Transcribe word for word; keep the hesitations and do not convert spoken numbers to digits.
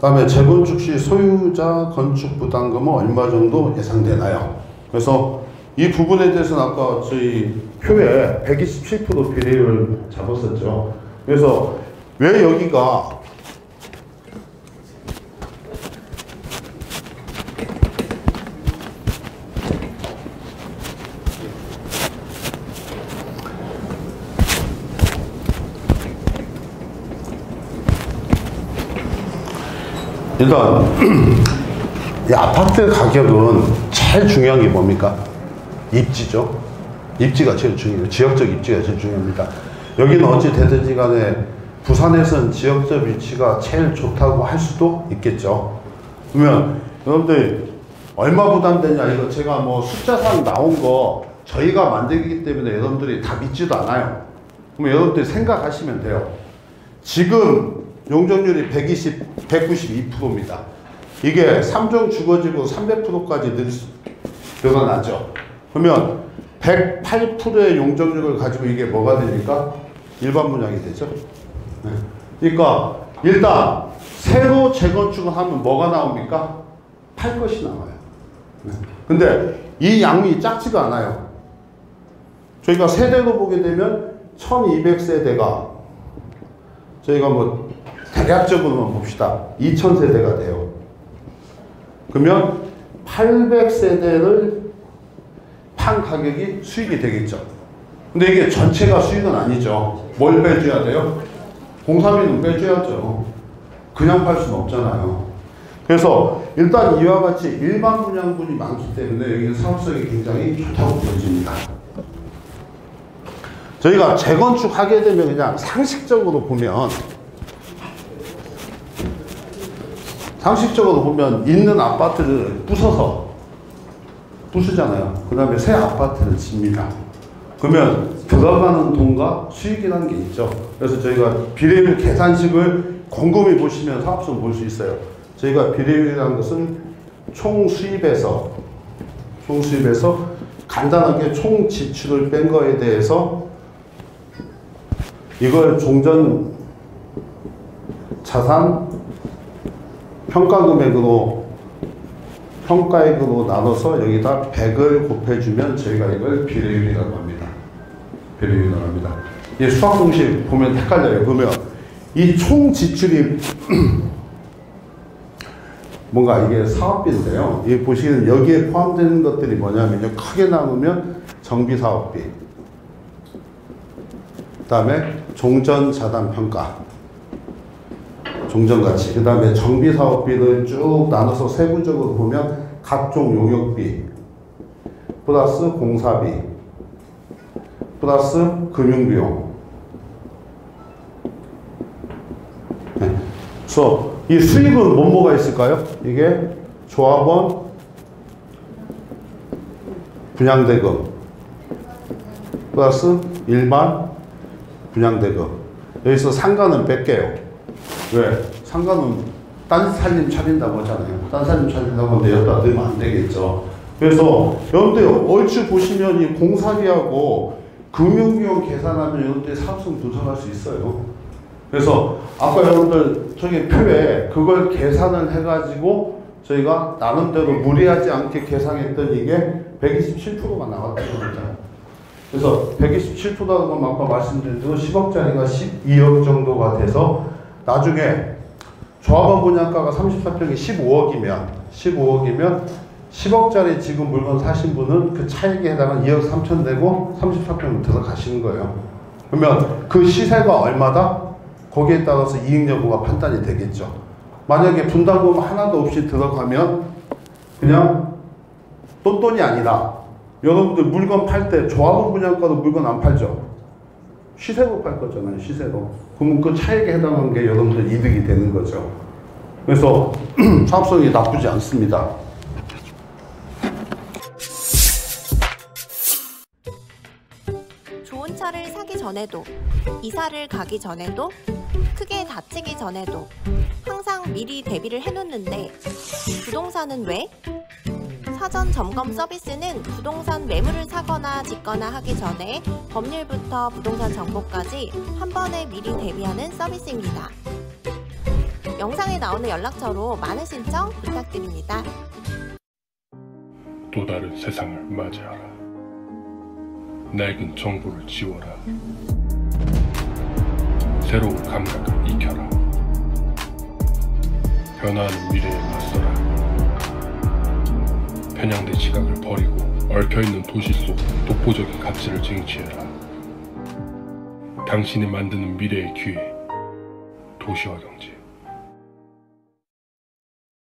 다음에 재건축 시 소유자 건축 부담금은 얼마 정도 예상되나요? 그래서 이 부분에 대해서는 아까 저희 표에 백이십칠 퍼센트 비례율 잡았었죠. 그래서 왜 여기가 일단 이 아파트 가격은 제일 중요한 게 뭡니까? 입지죠. 입지가 제일 중요해요. 지역적 입지가 제일 중요합니다. 여기는 어찌 되든지 간에 부산에서는 지역적 위치가 제일 좋다고 할 수도 있겠죠. 그러면 여러분들 얼마 부담되냐, 이거 제가 뭐 숫자상 나온 거 저희가 만들기 때문에 여러분들이 다 믿지도 않아요. 그러면 여러분들이 생각하시면 돼요. 지금 용적률이 백이십, 백구십이 퍼센트입니다. 이게 삼 종 주거지구 삼백 퍼센트까지 늘, 늘어나죠. 그러면 백팔 퍼센트의 용적률을 가지고 이게 뭐가 되니까? 일반 분양이 되죠. 네. 그러니까 일단 새로 재건축을 하면 뭐가 나옵니까? 팔 것이 나와요. 네. 근데 이 양이 작지가 않아요. 저희가 세대로 보게 되면 천이백 세대가 저희가 뭐 대략적으로만 봅시다. 이천 세대가 돼요. 그러면 팔백 세대를 판 가격이 수익이 되겠죠. 근데 이게 전체가 수익은 아니죠. 뭘 빼줘야 돼요? 공사비는 빼줘야죠. 그냥 팔 수는 없잖아요. 그래서 일단 이와 같이 일반 분양분이 많기 때문에 여기는 사업성이 굉장히 좋다고 보여집니다. 저희가 재건축하게 되면 그냥 상식적으로 보면 상식적으로 보면 있는 아파트를 부숴서 부수잖아요. 그 다음에 새 아파트를 짓니다. 그러면 들어가는 돈과 수익이라는 게 있죠. 그래서 저희가 비례율 계산식을 곰곰이 보시면 사업성 볼 수 있어요. 저희가 비례율이라는 것은 총 수입에서 총 수입에서 간단하게 총 지출을 뺀 거에 대해서 이걸 종전 자산 평가 금액으로 평가액으로 나눠서 여기다 백을 곱해주면 저희가 이걸 비례율이라고 합니다. 비례율이라고 합니다. 이 수학 공식 보면 헷갈려요. 그러면 이 총 지출이 뭔가 이게 사업비인데요. 이 보시는 여기에 포함되는 것들이 뭐냐면요. 크게 나누면 정비 사업비, 그다음에 종전 자산 평가. 종전가치, 그 다음에 정비사업비를 쭉 나눠서 세부적으로 보면 각종 용역비 플러스 공사비 플러스 금융비용. 네. 그래서 이 수익은 뭐 뭐가 있을까요? 이게 조합원 분양대금 플러스 일반 분양대금. 여기서 상가는 뺄게요. 왜? 상가는 딴 살림 차린다고 하잖아요. 딴 살림 차린다고 하는데 여기다 넣으면 안 되겠죠. 그래서 여러분들 얼추 보시면 이 공사비하고 금융비용 계산하면 여러분들 사업성 분석할 수 있어요. 그래서 아까 여러분들 저기 표에 그걸 계산을 해가지고 저희가 나름대로 무리하지 않게 계산했던 이게 백이십칠 퍼센트가 나왔던 겁니다. 그래서 백이십칠 퍼센트라고 아까 말씀드린 대로 십억짜리가 십이억 정도가 돼서 나중에 조합원 분양가가 삼십사 평이 십오억이면 십오억이면 십억짜리 지금 물건 사신 분은 그 차액에 해당한 이억 삼천 되고 삼십사 평 들어가시는 거예요. 그러면 그 시세가 얼마다? 거기에 따라서 이익 여부가 판단이 되겠죠. 만약에 분담금 하나도 없이 들어가면 그냥 똔똔이 아니다. 여러분들 물건 팔 때 조합원 분양가로 물건 안 팔죠. 시세로 팔 거잖아요. 시세로. 그럼 그 차액에 해당하는 게 여러분들 이득이 되는 거죠. 그래서 사업성이 나쁘지 않습니다. 좋은 차를 사기 전에도, 이사를 가기 전에도, 크게 다치기 전에도 항상 미리 대비를 해놓는데 부동산은 왜? 사전 점검 서비스는 부동산 매물을 사거나 짓거나 하기 전에 법률부터 부동산 정보까지 한 번에 미리 대비하는 서비스입니다. 영상에 나오는 연락처로 많은 신청 부탁드립니다. 또 다른 세상을 맞이하라. 낡은 정보를 지워라. 새로운 감각을 익혀라. 변화하는 미래에 맞서라. 편향된 시각을 버리고 얽혀있는 도시 속 독보적인 가치를 쟁취해라. 당신이 만드는 미래의 기회, 도시와 경제.